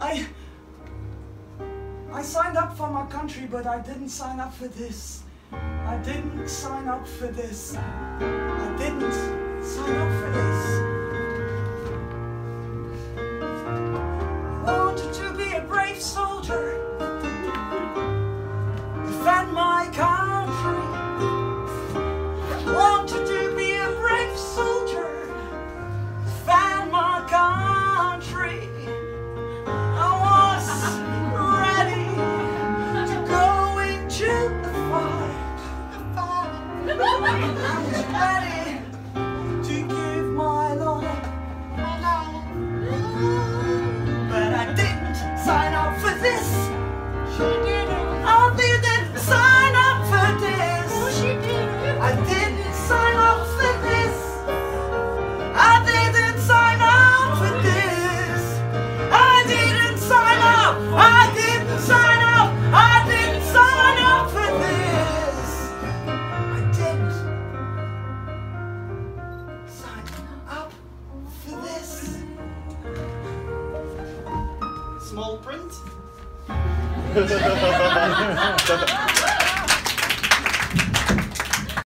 I signed up for my country, but I didn't sign up for this. I didn't sign up for this. I didn't sign up for this. I wanted to be a brave soldier, defend my country. I wanted to be a brave soldier, defend my country. I was ready to give my life, but I didn't sign up for this. She didn't. I didn't sign up for this. She didn't. I didn't sign up for this. I didn't sign up for this. I didn't sign up. I didn't sign up. I didn't sign up for this. Small print.